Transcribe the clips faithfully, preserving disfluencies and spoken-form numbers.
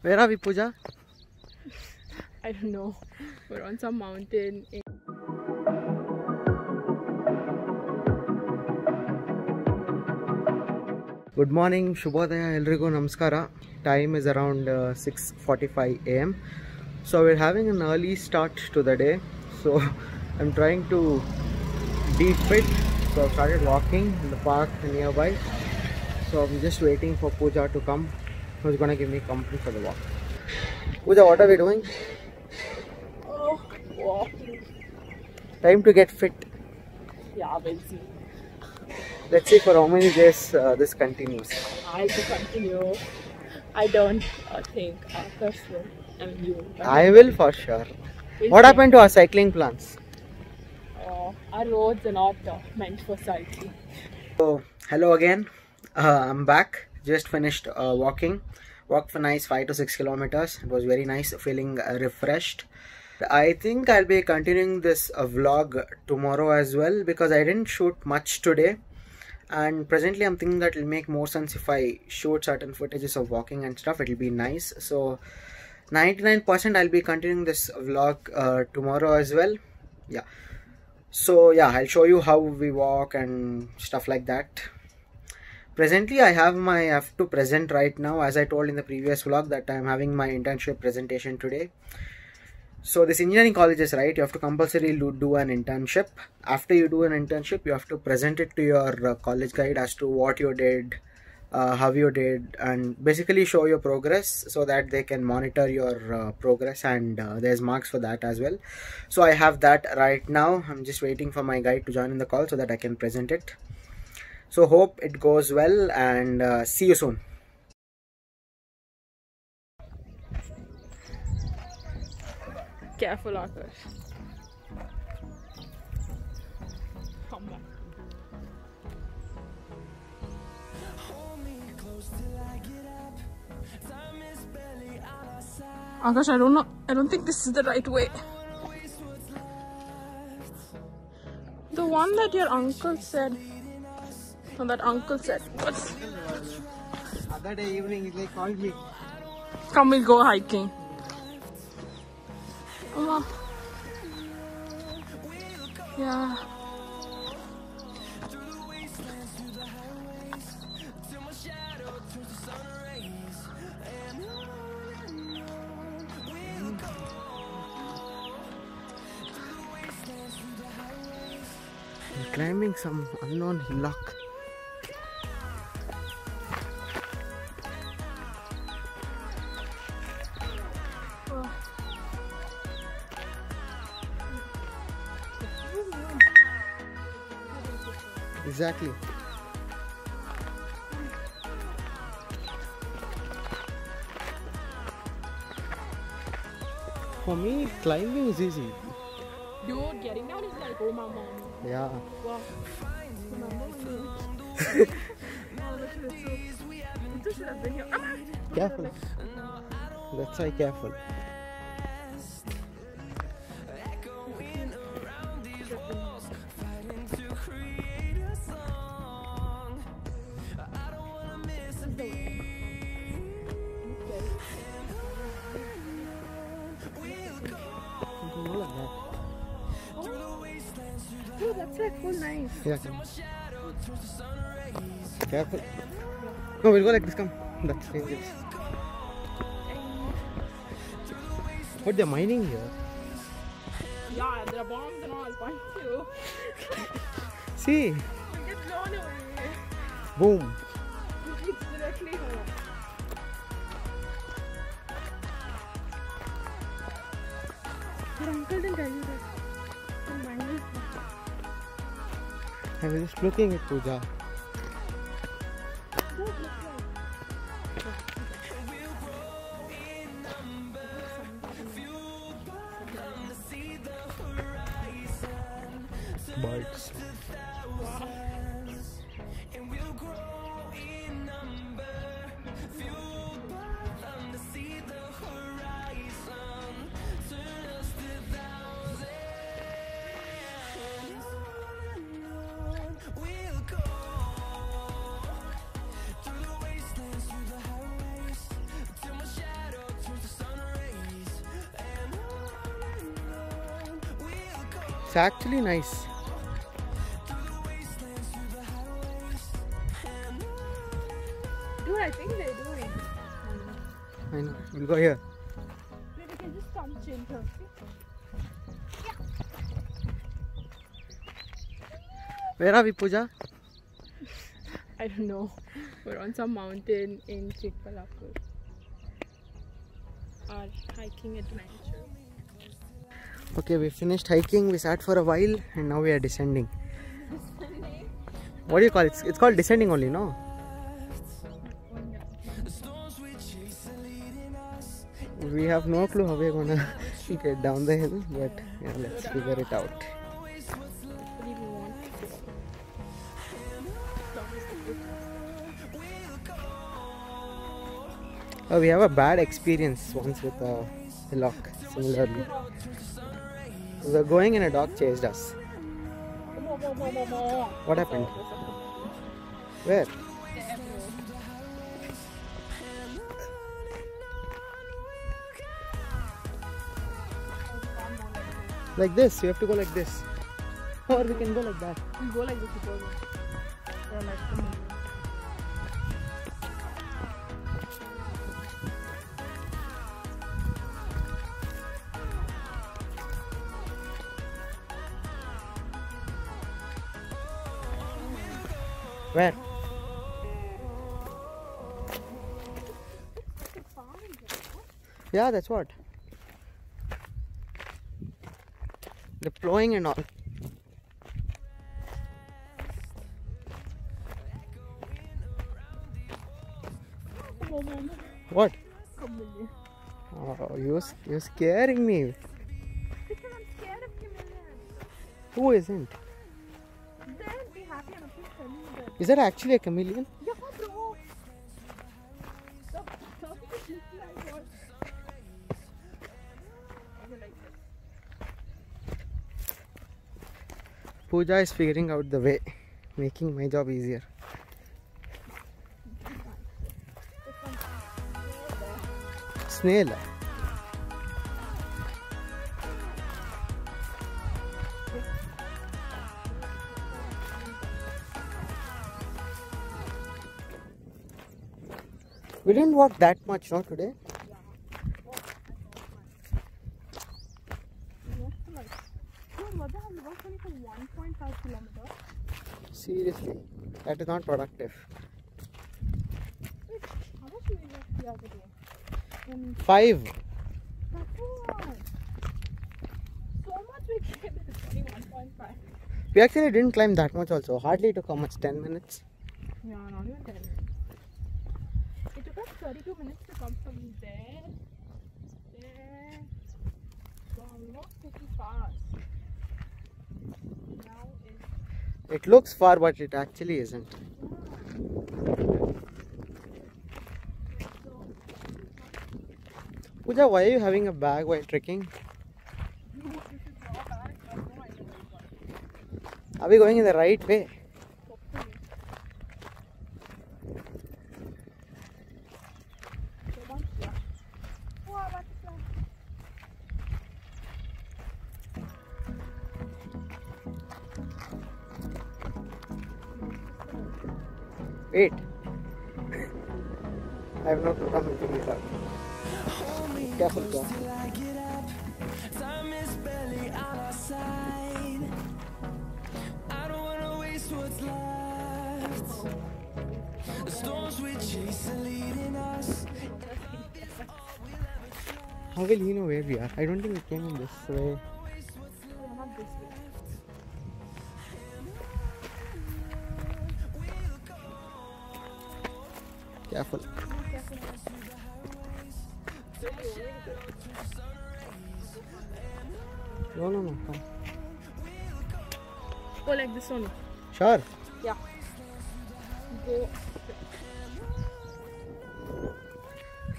Where are we, Pooja? I don't know. We're on some mountain. In Good morning, Shubhadaya, Elrigo, Namaskara. Time is around uh, six forty-five A M So we're having an early start to the day. So I'm trying to be fit. So I've started walking in the park nearby. So I'm just waiting for Pooja to come. Who's gonna give me company for the walk. Pooja, what are we doing? Oh, walking. Time to get fit. Yeah, we'll see. Let's see for how many days uh, this continues. I will continue. I don't uh, think after so. I mean you. I will for sure. We'll what see. Happened to our cycling plans? Uh, our roads are not uh, meant for cycling. So, hello again. Uh, I'm back. Just finished uh, walking. Walked for nice five to six kilometers. It was very nice, feeling uh, refreshed. I think I'll be continuing this uh, vlog tomorrow as well because I didn't shoot much today. And presently, I'm thinking that it'll make more sense if I shoot certain footages of walking and stuff. It'll be nice. So, ninety-nine percent I'll be continuing this vlog uh, tomorrow as well. Yeah. So yeah, I'll show you how we walk and stuff like that. Presently, I have my F two present right now. As I told in the previous vlog that I am having my internship presentation today. So this engineering college is right, you have to compulsorily do an internship. After you do an internship, you have to present it to your college guide as to what you did, uh, how you did, and basically show your progress so that they can monitor your uh, progress, and uh, there's marks for that as well. So I have that right now. I'm just waiting for my guide to join in the call so that I can present it. So hope it goes well, and uh, see you soon. Careful, Akash. Come back. Akash, I don't know. I don't think this is the right way. The one that your uncle said. So that uncle said, what's other day evening they called me, come we'll go hiking. Oh. Yeah. I'm climbing some unknown hillock. Exactly. For me, climbing is easy. Dude, getting down is like, oh my mom. Yeah. Wow. Careful. That's why careful. Oh, that's like cool, nice. Yeah. Careful. No, we'll go like this. Come. That's dangerous. But they're mining here. Yeah, there are bombs and all. Point two. See. We'll get blown away. Boom. It's directly home. Your uncle didn't tell you that. I was just looking at Pooja. Birds. Wow. It's actually nice. Dude, I think they're doing. I know. We'll go here. Maybe we can just come chill here. Where are we, Pooja? I don't know. We're on some mountain in Chikballapur. Our hiking adventure. Okay, we finished hiking. We sat for a while, and now we are descending. Descending? What do you call it? It's, it's called descending only, no? We have no clue how we're gonna get down the hill, but yeah, let's figure it out. Oh, we have a bad experience once with a lock, similarly. We were going and a dog chased us. What happened? Where? Like this, you have to go like this. Or we can go like that. We go like this before. Where? Yeah, that's what. The plowing and all. What? Oh, you, you're scaring me. Because I'm scared of chameleons. Who isn't? Is that actually a chameleon? Yeah, bro. Pooja is figuring out the way, making my job easier. Snail. We didn't walk that much, not today. Seriously, that is not productive. Five. We actually didn't climb that much also. Hardly took how much? Ten minutes? Yeah, not even ten minutes. thirty-two minutes to come from there, there, so I'm not pretty fast. Now it's it looks far, but it actually isn't. Pooja, why are you having a bag while trekking? Are we going in the right way? Wait. I have not come to do that. Careful, go. How will he know where we are? I don't think we came in this way. Careful. No, no, no. Come. Go like this only. Sure. Yeah. Go.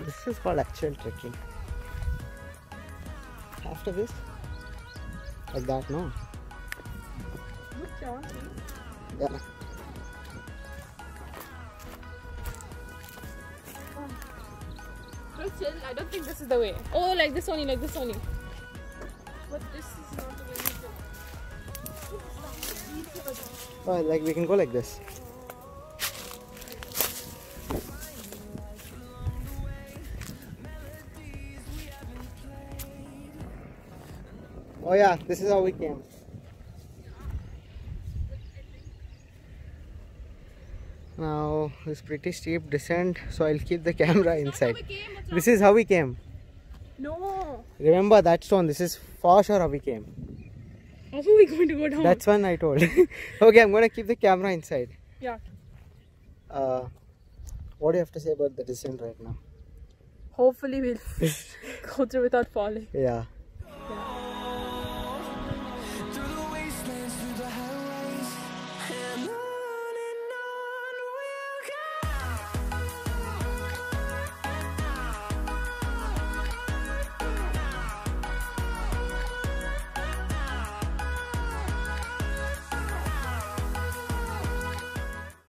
This is called actual trekking. After this, like that, no. Good job. Yeah. I don't think this is the way. Oh, like this only, like this only. But this is not the way you go. Oh, like we can go like this. Oh yeah, this is how we came. Now it's pretty steep descent, so I'll keep the camera inside. This is how we came. No. Remember that stone. This is for sure how we came. How are we going to go down? That's one I told. Okay, I'm gonna keep the camera inside. Yeah. Uh, what do you have to say about the descent right now? Hopefully we'll go through without falling. Yeah.